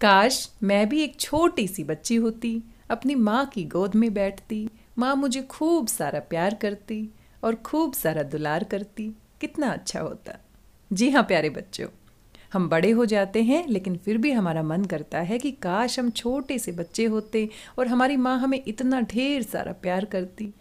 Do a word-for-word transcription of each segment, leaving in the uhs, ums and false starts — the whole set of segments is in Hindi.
काश मैं भी एक छोटी सी बच्ची होती, अपनी माँ की गोद में बैठती, माँ मुझे खूब सारा प्यार करती और खूब सारा दुलार करती, कितना अच्छा होता। जी हाँ प्यारे बच्चों, हम बड़े हो जाते हैं लेकिन फिर भी हमारा मन करता है कि काश हम छोटे से बच्चे होते और हमारी माँ हमें इतना ढेर सारा प्यार करती।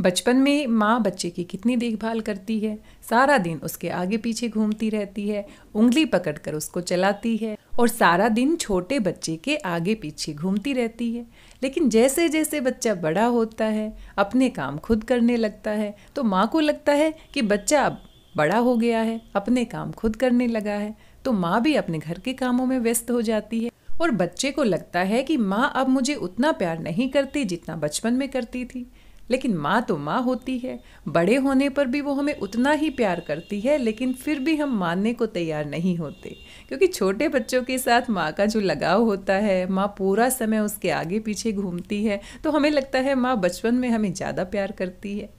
बचपन में माँ बच्चे की कितनी देखभाल करती है, सारा दिन उसके आगे पीछे घूमती रहती है, उंगली पकड़कर उसको चलाती है और सारा दिन छोटे बच्चे के आगे पीछे घूमती रहती है। लेकिन जैसे जैसे बच्चा बड़ा होता है, अपने काम खुद करने लगता है, तो माँ को लगता है कि बच्चा अब बड़ा हो गया है, अपने काम खुद करने लगा है, तो माँ भी अपने घर के कामों में व्यस्त हो जाती है और बच्चे को लगता है कि माँ अब मुझे उतना प्यार नहीं करती जितना बचपन में करती थी। लेकिन माँ तो माँ होती है, बड़े होने पर भी वो हमें उतना ही प्यार करती है, लेकिन फिर भी हम मानने को तैयार नहीं होते, क्योंकि छोटे बच्चों के साथ माँ का जो लगाव होता है, माँ पूरा समय उसके आगे पीछे घूमती है, तो हमें लगता है माँ बचपन में हमें ज़्यादा प्यार करती है।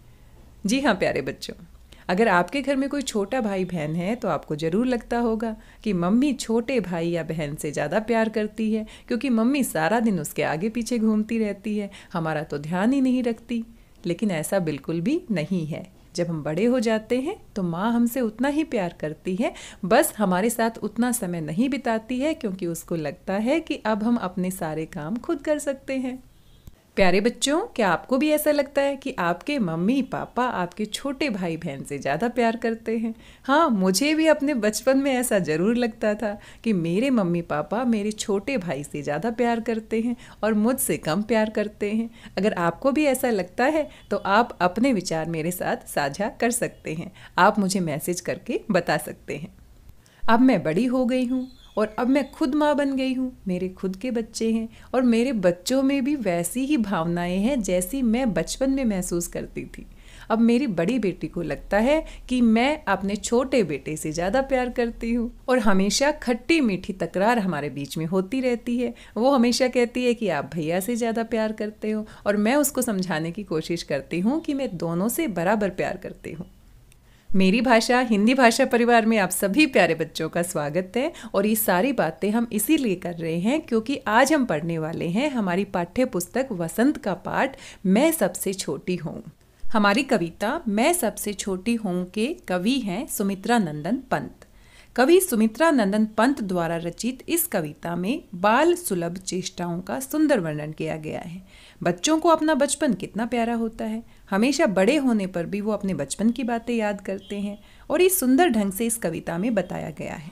जी हाँ प्यारे बच्चों, अगर आपके घर में कोई छोटा भाई बहन है तो आपको ज़रूर लगता होगा कि मम्मी छोटे भाई या बहन से ज़्यादा प्यार करती है, क्योंकि मम्मी सारा दिन उसके आगे पीछे घूमती रहती है, हमारा तो ध्यान ही नहीं रखती। लेकिन ऐसा बिल्कुल भी नहीं है। जब हम बड़े हो जाते हैं तो माँ हमसे उतना ही प्यार करती है, बस हमारे साथ उतना समय नहीं बिताती है, क्योंकि उसको लगता है कि अब हम अपने सारे काम खुद कर सकते हैं। प्यारे बच्चों, क्या आपको भी ऐसा लगता है कि आपके मम्मी पापा आपके छोटे भाई बहन से ज़्यादा प्यार करते हैं? हाँ, मुझे भी अपने बचपन में ऐसा ज़रूर लगता था कि मेरे मम्मी पापा मेरे छोटे भाई से ज़्यादा प्यार करते हैं और मुझसे कम प्यार करते हैं। अगर आपको भी ऐसा लगता है तो आप अपने विचार मेरे साथ साझा कर सकते हैं, आप मुझे मैसेज करके बता सकते हैं। अब मैं बड़ी हो गई हूँ और अब मैं खुद माँ बन गई हूँ, मेरे खुद के बच्चे हैं और मेरे बच्चों में भी वैसी ही भावनाएं हैं जैसी मैं बचपन में महसूस करती थी। अब मेरी बड़ी बेटी को लगता है कि मैं अपने छोटे बेटे से ज़्यादा प्यार करती हूँ और हमेशा खट्टी मीठी तकरार हमारे बीच में होती रहती है। वो हमेशा कहती है कि आप भैया से ज़्यादा प्यार करते हो, और मैं उसको समझाने की कोशिश करती हूँ कि मैं दोनों से बराबर प्यार करती हूँ। मेरी भाषा हिंदी भाषा परिवार में आप सभी प्यारे बच्चों का स्वागत है, और ये सारी बातें हम इसीलिए कर रहे हैं क्योंकि आज हम पढ़ने वाले हैं हमारी पाठ्य पुस्तक वसंत का पाठ मैं सबसे छोटी होऊँ। हमारी कविता मैं सबसे छोटी होऊँ के कवि हैं सुमित्रानंदन पंत। कवि सुमित्रानंदन पंत द्वारा रचित इस कविता में बाल सुलभ चेष्टाओं का सुंदर वर्णन किया गया है। बच्चों को अपना बचपन कितना प्यारा होता है, हमेशा बड़े होने पर भी वो अपने बचपन की बातें याद करते हैं, और ये सुंदर ढंग से इस कविता में बताया गया है।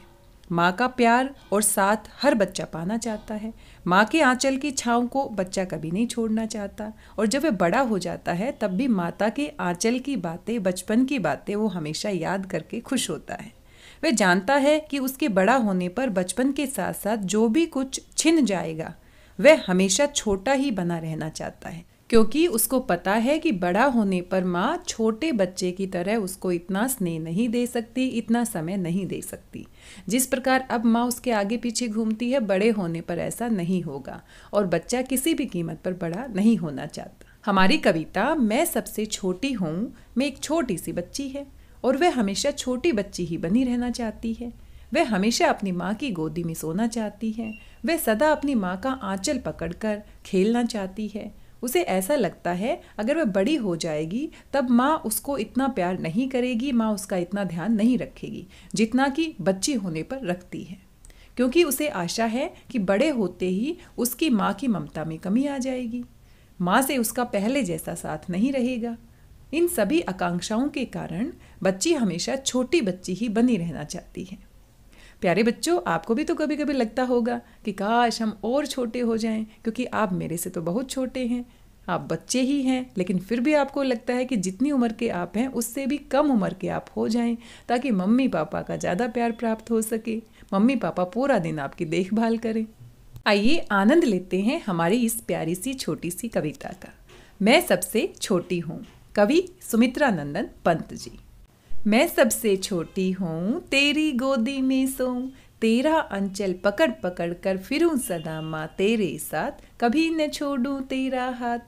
माँ का प्यार और साथ हर बच्चा पाना चाहता है, माँ के आंचल की छाँव को बच्चा कभी नहीं छोड़ना चाहता, और जब वह बड़ा हो जाता है तब भी माता के आंचल की बातें, बचपन की बातें वो हमेशा याद करके खुश होता है। वह जानता है कि उसके बड़ा होने पर बचपन के साथ साथ जो भी कुछ छिन जाएगा वह हमेशा छोटा ही बना रहना चाहता है, क्योंकि उसको पता है कि बड़ा होने पर माँ छोटे बच्चे की तरह उसको इतना स्नेह नहीं दे सकती, इतना समय नहीं दे सकती। जिस प्रकार अब माँ उसके आगे पीछे घूमती है, बड़े होने पर ऐसा नहीं होगा, और बच्चा किसी भी कीमत पर बड़ा नहीं होना चाहता। हमारी कविता मैं सबसे छोटी होऊँ में एक छोटी सी बच्ची है और वह हमेशा छोटी बच्ची ही बनी रहना चाहती है। वह हमेशा अपनी माँ की गोदी में सोना चाहती है, वह सदा अपनी माँ का आंचल पकड़कर खेलना चाहती है। उसे ऐसा लगता है अगर वह बड़ी हो जाएगी तब माँ उसको इतना प्यार नहीं करेगी, माँ उसका इतना ध्यान नहीं रखेगी जितना कि बच्ची होने पर रखती है, क्योंकि उसे आशा है कि बड़े होते ही उसकी माँ की ममता में कमी आ जाएगी, माँ से उसका पहले जैसा साथ नहीं रहेगा। इन सभी आकांक्षाओं के कारण बच्ची हमेशा छोटी बच्ची ही बनी रहना चाहती है। प्यारे बच्चों, आपको भी तो कभी कभी लगता होगा कि काश हम और छोटे हो जाएं, क्योंकि आप मेरे से तो बहुत छोटे हैं, आप बच्चे ही हैं, लेकिन फिर भी आपको लगता है कि जितनी उम्र के आप हैं उससे भी कम उम्र के आप हो जाएं, ताकि मम्मी पापा का ज़्यादा प्यार प्राप्त हो सके, मम्मी पापा पूरा दिन आपकी देखभाल करें। आइए आनंद लेते हैं हमारी इस प्यारी सी छोटी सी कविता का। मैं सबसे छोटी हूँ, कवि सुमित्रानंदन पंत जी। मैं सबसे छोटी होऊँ, तेरी गोदी में सोऊँ, तेरा अंचल पकड़ पकड़ कर फिरूँ सदा माँ तेरे साथ, कभी न छोड़ूँ तेरा हाथ,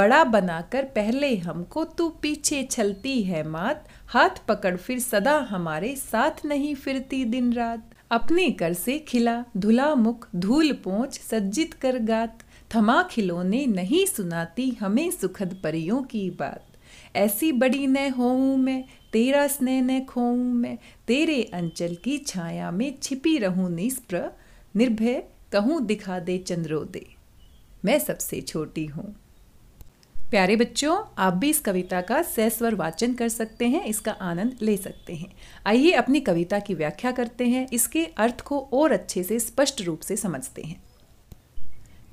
बड़ा बनाकर पहले हमको तू पीछे छलती है मात, हाथ पकड़ फिर सदा हमारे साथ नहीं फिरती दिन रात। अपने कर से खिला धुला मुख धूल पोंछ सज्जित कर गात, थमा खिलौने नहीं सुनाती हमें सुखद परियों की बात। ऐसी बड़ी न होऊँ मैं तेरा स्नेह न खोऊँ मैं, तेरे अंचल की छाया में छिपी रहूँ निष्प्र, निर्भय कहूँ दिखा दे चंद्रोदय। मैं सबसे छोटी हूँ। प्यारे बच्चों, आप भी इस कविता का सस्वर वाचन कर सकते हैं, इसका आनंद ले सकते हैं। आइए अपनी कविता की व्याख्या करते हैं, इसके अर्थ को और अच्छे से स्पष्ट रूप से समझते हैं।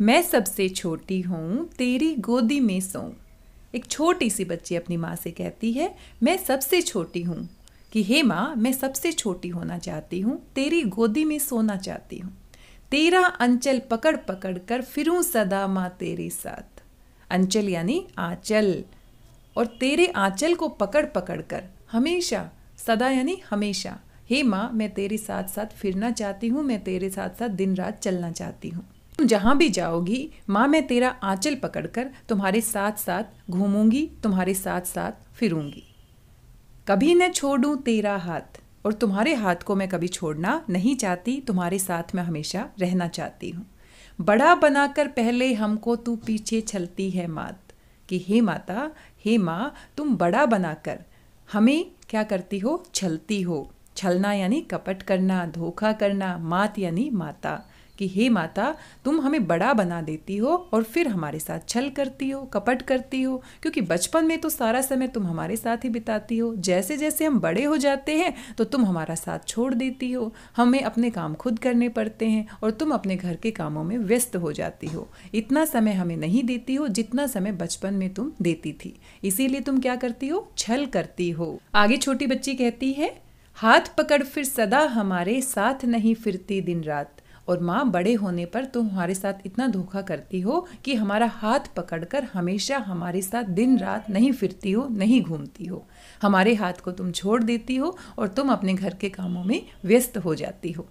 मैं सबसे छोटी हूँ तेरी गोदी में सोऊं। एक छोटी सी बच्ची अपनी माँ से कहती है मैं सबसे छोटी हूँ कि हे माँ, मैं सबसे छोटी होना चाहती हूँ, तेरी गोदी में सोना चाहती हूँ। तेरा अंचल पकड़ पकड़ कर फिरूं सदा माँ तेरे साथ। अंचल यानी आंचल, और तेरे आंचल को पकड़ पकड़ कर हमेशा, सदा यानी हमेशा, हे माँ मैं तेरे साथ साथ फिरना चाहती हूँ, मैं तेरे साथ साथ दिन रात चलना चाहती हूँ। तुम जहाँ भी जाओगी माँ, मैं तेरा आंचल पकड़कर तुम्हारे साथ साथ घूमूंगी, तुम्हारे साथ साथ फिरूंगी। कभी न छोड़ूं तेरा हाथ, और तुम्हारे हाथ को मैं कभी छोड़ना नहीं चाहती, तुम्हारे साथ मैं हमेशा रहना चाहती हूँ। बड़ा बनाकर पहले हमको तू पीछे छलती है मात, कि हे माता, हे माँ, तुम बड़ा बनाकर हमें क्या करती हो, छलती हो। छलना यानी कपट करना, धोखा करना। मात यानी माता, कि हे माता तुम हमें बड़ा बना देती हो और फिर हमारे साथ छल करती हो, कपट करती हो, क्योंकि बचपन में तो सारा समय तुम हमारे साथ ही बिताती हो। जैसे जैसे हम बड़े हो जाते हैं तो तुम हमारा साथ छोड़ देती हो, हमें अपने काम खुद करने पड़ते हैं और तुम अपने घर के कामों में व्यस्त हो जाती हो। इतना समय हमें नहीं देती हो जितना समय बचपन में तुम देती थी, इसीलिए तुम क्या करती हो, छल करती हो। आगे छोटी बच्ची कहती है हाथ पकड़ फिर सदा हमारे साथ नहीं फिरती दिन रात, और माँ बड़े होने पर तुम हमारे साथ इतना धोखा करती हो कि हमारा हाथ पकड़कर हमेशा हमारे साथ दिन रात नहीं फिरती हो, नहीं घूमती हो। हमारे हाथ को तुम छोड़ देती हो और तुम अपने घर के कामों में व्यस्त हो जाती हो।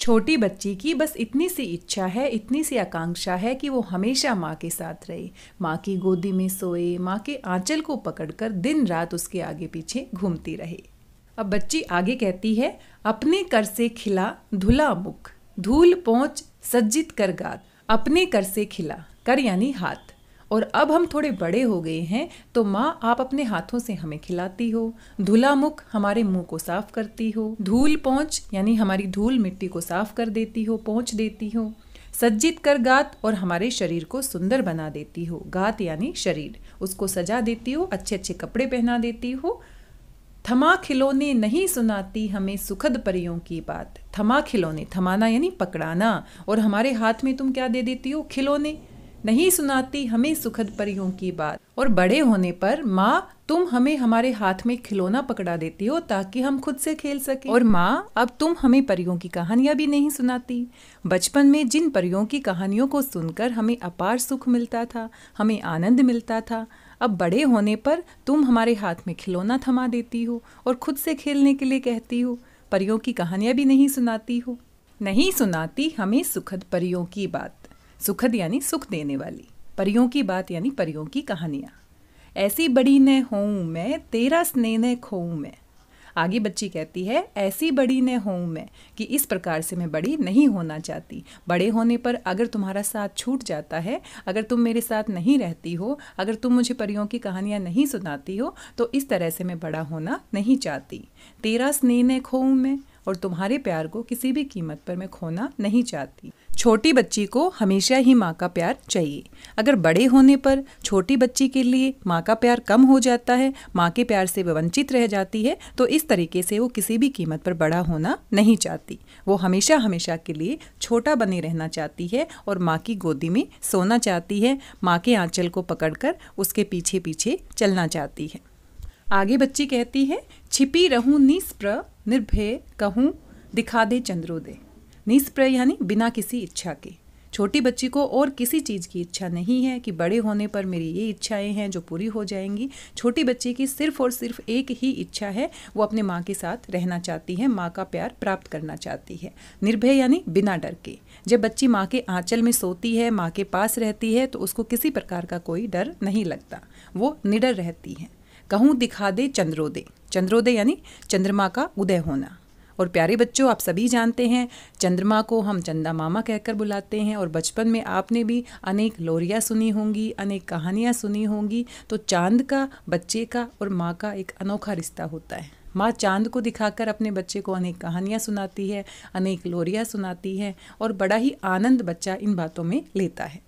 छोटी बच्ची की बस इतनी सी इच्छा है, इतनी सी आकांक्षा है कि वो हमेशा माँ के साथ रहे, माँ की गोदी में सोए, माँ के आंचल को पकड़कर दिन रात उसके आगे पीछे घूमती रहे। अब बच्ची आगे कहती है अपने कर से खिला धुला मुख धूल पोंछ सज्जित कर गात। अपने कर से खिला, कर यानी हाथ, और अब हम थोड़े बड़े हो गए हैं तो माँ आप अपने हाथों से हमें खिलाती हो। धुला मुख, हमारे मुंह को साफ करती हो। धूल पोंछ यानी हमारी धूल मिट्टी को साफ कर देती हो, पोंछ देती हो। सज्जित कर गात, और हमारे शरीर को सुंदर बना देती हो। गात यानी शरीर, उसको सजा देती हो, अच्छे अच्छे कपड़े पहना देती हो। थमा खिलौने नहीं सुनाती हमें सुखद परियों की बात। थमा खिलौने, थमाना यानी पकड़ाना, और हमारे हाथ में तुम क्या दे देती हो, खिलौने। नहीं सुनाती हमें सुखद परियों की बात, और बड़े होने पर माँ तुम हमें हमारे हाथ में खिलौना पकड़ा देती हो ताकि हम खुद से खेल सकें। और माँ अब तुम हमें परियों की कहानियाँ भी नहीं सुनाती। बचपन में जिन परियों की कहानियों को सुनकर हमें अपार सुख मिलता था, हमें आनंद मिलता था, अब बड़े होने पर तुम हमारे हाथ में खिलौना थमा देती हो और खुद से खेलने के लिए कहती हो। परियों की कहानियाँ भी नहीं सुनाती हो। नहीं सुनाती हमें सुखद परियों की बात। सुखद यानी सुख देने वाली, परियों की बात यानी परियों की कहानियाँ। ऐसी बड़ी न होऊँ मैं तेरा स्नेह न खोऊँ मैं। आगे बच्ची कहती है ऐसी बड़ी न होऊँ मैं, कि इस प्रकार से मैं बड़ी नहीं होना चाहती। बड़े होने पर अगर तुम्हारा साथ छूट जाता है, अगर तुम मेरे साथ नहीं रहती हो, अगर तुम मुझे परियों की कहानियाँ नहीं सुनाती हो, तो इस तरह से मैं बड़ा होना नहीं चाहती। तेरा स्नेह न खोऊँ मैं, और तुम्हारे प्यार को किसी भी कीमत पर मैं खोना नहीं चाहती। छोटी बच्ची को हमेशा ही माँ का प्यार चाहिए। अगर बड़े होने पर छोटी बच्ची के लिए माँ का प्यार कम हो जाता है, माँ के प्यार से वंचित रह जाती है, तो इस तरीके से वो किसी भी कीमत पर बड़ा होना नहीं चाहती। वो हमेशा हमेशा के लिए छोटा बने रहना चाहती है और माँ की गोदी में सोना चाहती है, माँ के आंचल को पकड़कर उसके पीछे पीछे चलना चाहती है। आगे बच्ची कहती है छिपी रहूँ निष्प्र निर्भय कहूँ दिखा दे चंद्रोदय। निष्प्रय यानी बिना किसी इच्छा के। छोटी बच्ची को और किसी चीज़ की इच्छा नहीं है कि बड़े होने पर मेरी ये इच्छाएं हैं जो पूरी हो जाएंगी। छोटी बच्ची की सिर्फ और सिर्फ एक ही इच्छा है, वो अपने माँ के साथ रहना चाहती है, माँ का प्यार प्राप्त करना चाहती है। निर्भय यानी बिना डर के। जब बच्ची माँ के आंचल में सोती है, माँ के पास रहती है, तो उसको किसी प्रकार का कोई डर नहीं लगता, वो निडर रहती है। कहूँ दिखा दे चंद्रोदय। चंद्रोदय यानी चंद्रमा का उदय होना। और प्यारे बच्चों, आप सभी जानते हैं चंद्रमा को हम चंदा मामा कहकर बुलाते हैं, और बचपन में आपने भी अनेक लोरियाँ सुनी होंगी, अनेक कहानियाँ सुनी होंगी। तो चांद का, बच्चे का और माँ का एक अनोखा रिश्ता होता है। माँ चांद को दिखाकर अपने बच्चे को अनेक कहानियाँ सुनाती है, अनेक लोरियाँ सुनाती है, और बड़ा ही आनंद बच्चा इन बातों में लेता है।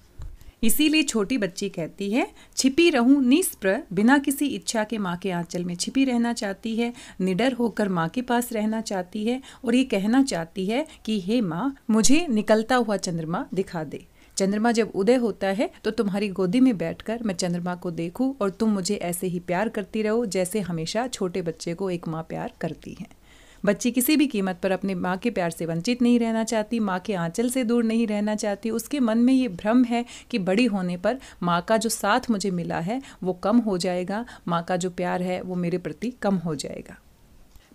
इसीलिए छोटी बच्ची कहती है, छिपी रहूं निष्प्र, बिना किसी इच्छा के माँ के आंचल में छिपी रहना चाहती है, निडर होकर माँ के पास रहना चाहती है, और ये कहना चाहती है कि हे माँ, मुझे निकलता हुआ चंद्रमा दिखा दे। चंद्रमा जब उदय होता है तो तुम्हारी गोदी में बैठकर मैं चंद्रमा को देखूं और तुम मुझे ऐसे ही प्यार करती रहो जैसे हमेशा छोटे बच्चे को एक माँ प्यार करती है। बच्ची किसी भी कीमत पर अपने माँ के प्यार से वंचित नहीं रहना चाहती, माँ के आंचल से दूर नहीं रहना चाहती। उसके मन में ये भ्रम है कि बड़ी होने पर माँ का जो साथ मुझे मिला है वो कम हो जाएगा, माँ का जो प्यार है वो मेरे प्रति कम हो जाएगा।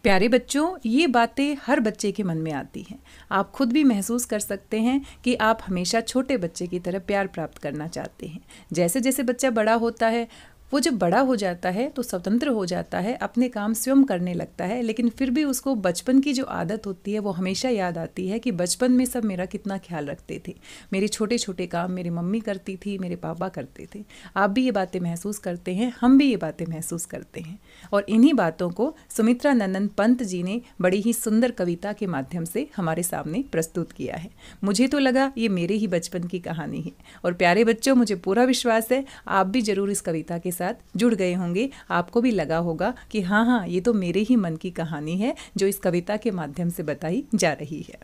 प्यारे बच्चों, ये बातें हर बच्चे के मन में आती हैं। आप खुद भी महसूस कर सकते हैं कि आप हमेशा छोटे बच्चे की तरह प्यार प्राप्त करना चाहते हैं। जैसे जैसे बच्चा बड़ा होता है, वो जब बड़ा हो जाता है तो स्वतंत्र हो जाता है, अपने काम स्वयं करने लगता है, लेकिन फिर भी उसको बचपन की जो आदत होती है वो हमेशा याद आती है कि बचपन में सब मेरा कितना ख्याल रखते थे, मेरे छोटे छोटे काम मेरी मम्मी करती थी, मेरे पापा करते थे। आप भी ये बातें महसूस करते हैं, हम भी ये बातें महसूस करते हैं, और इन्हीं बातों को सुमित्रानंदन पंत जी ने बड़ी ही सुंदर कविता के माध्यम से हमारे सामने प्रस्तुत किया है। मुझे तो लगा ये मेरे ही बचपन की कहानी है, और प्यारे बच्चों, मुझे पूरा विश्वास है आप भी जरूर इस कविता के साथ जुड़ गए होंगे। आपको भी लगा होगा कि हाँ हाँ ये तो मेरे ही मन की कहानी है जो इस कविता के माध्यम से बताई जा रही है।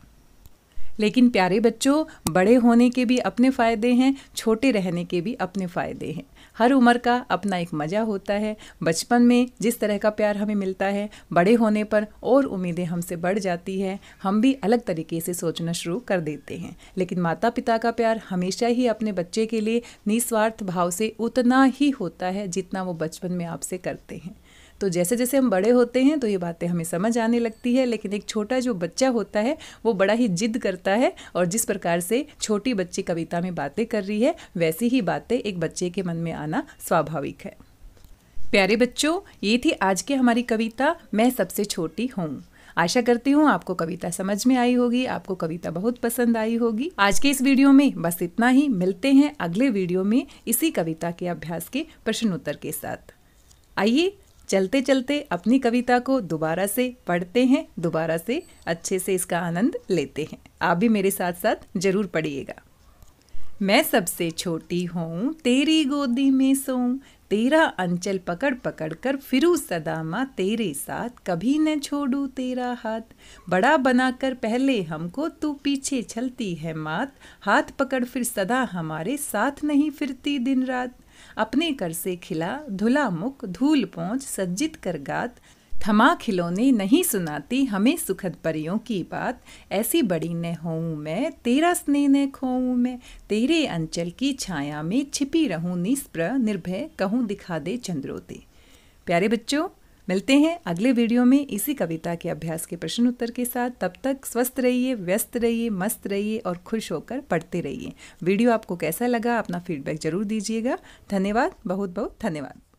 लेकिन प्यारे बच्चों, बड़े होने के भी अपने फ़ायदे हैं, छोटे रहने के भी अपने फ़ायदे हैं। हर उम्र का अपना एक मज़ा होता है। बचपन में जिस तरह का प्यार हमें मिलता है, बड़े होने पर और उम्मीदें हमसे बढ़ जाती है, हम भी अलग तरीके से सोचना शुरू कर देते हैं। लेकिन माता पिता का प्यार हमेशा ही अपने बच्चे के लिए निस्वार्थ भाव से उतना ही होता है जितना वो बचपन में आपसे करते हैं। तो जैसे जैसे हम बड़े होते हैं तो ये बातें हमें समझ आने लगती है, लेकिन एक छोटा जो बच्चा होता है वो बड़ा ही जिद करता है, और जिस प्रकार से छोटी बच्ची कविता में बातें कर रही है वैसी ही बातें एक बच्चे के मन में आना स्वाभाविक है। प्यारे बच्चों, ये थी आज की हमारी कविता मैं सबसे छोटी होऊँ। आशा करती हूँ आपको कविता समझ में आई होगी, आपको कविता बहुत पसंद आई होगी। आज के इस वीडियो में बस इतना ही। मिलते हैं अगले वीडियो में इसी कविता के अभ्यास के प्रश्नोत्तर के साथ। आइए चलते चलते अपनी कविता को दोबारा से पढ़ते हैं, दोबारा से अच्छे से इसका आनंद लेते हैं। आप भी मेरे साथ साथ जरूर पढ़िएगा। मैं सबसे छोटी होऊँ, तेरी गोदी में सोऊँ, तेरा अंचल पकड़ पकड़ कर फिरूँ सदा माँ तेरे साथ, कभी न छोड़ूँ तेरा हाथ, बड़ा बनाकर पहले हमको तू पीछे चलती है मात, हाथ पकड़ फिर सदा हमारे साथ, नहीं फिरती दिन रात, अपने कर से खिला धुला मुख, धूल पहुँच सज्जित कर गात, थमा खिलौने नहीं सुनाती हमें सुखद परियों की बात, ऐसी बड़ी न होऊँ मैं, तेरा स्नेह न खोऊँ मैं, तेरे अंचल की छाया में छिपी रहूँ निष्प्र, निर्भय कहूँ दिखा दे चंद्रोदय। प्यारे बच्चों, मिलते हैं अगले वीडियो में इसी कविता के अभ्यास के प्रश्न उत्तर के साथ। तब तक स्वस्थ रहिए, व्यस्त रहिए, मस्त रहिए और खुश होकर पढ़ते रहिए। वीडियो आपको कैसा लगा, अपना फीडबैक जरूर दीजिएगा। धन्यवाद, बहुत बहुत धन्यवाद।